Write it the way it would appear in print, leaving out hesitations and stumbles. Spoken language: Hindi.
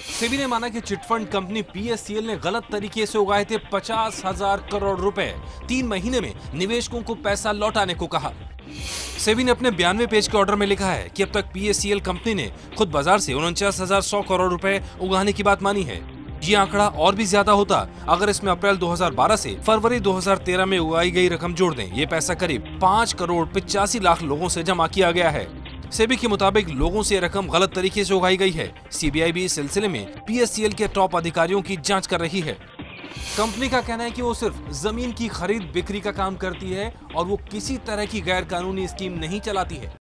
सेबी ने माना कि चिटफंड कंपनी पीएससीएल ने गलत तरीके से उगाए थे 50,000 करोड़ रुपए। 3 महीने में निवेशकों को पैसा लौटाने को कहा। सेबी ने अपने 92 पेज के ऑर्डर में लिखा है कि अब तक पीएससीएल कंपनी ने खुद बाजार से 49,100 करोड़ रुपए उगाने की बात मानी है। ये आंकड़ा और भी ज्यादा होता अगर इसमें अप्रैल 2012 से फरवरी 2013 में उगाई गई रकम जोड़ दें। ये पैसा करीब 5,85,00,000 लोगों से जमा किया गया है। सेबी के मुताबिक लोगों से रकम गलत तरीके से उगाई गई है। सीबीआई भी इस सिलसिले में पीएससीएल के टॉप अधिकारियों की जांच कर रही है। कंपनी का कहना है कि वो सिर्फ जमीन की खरीद बिक्री का काम करती है और वो किसी तरह की गैर कानूनी स्कीम नहीं चलाती है।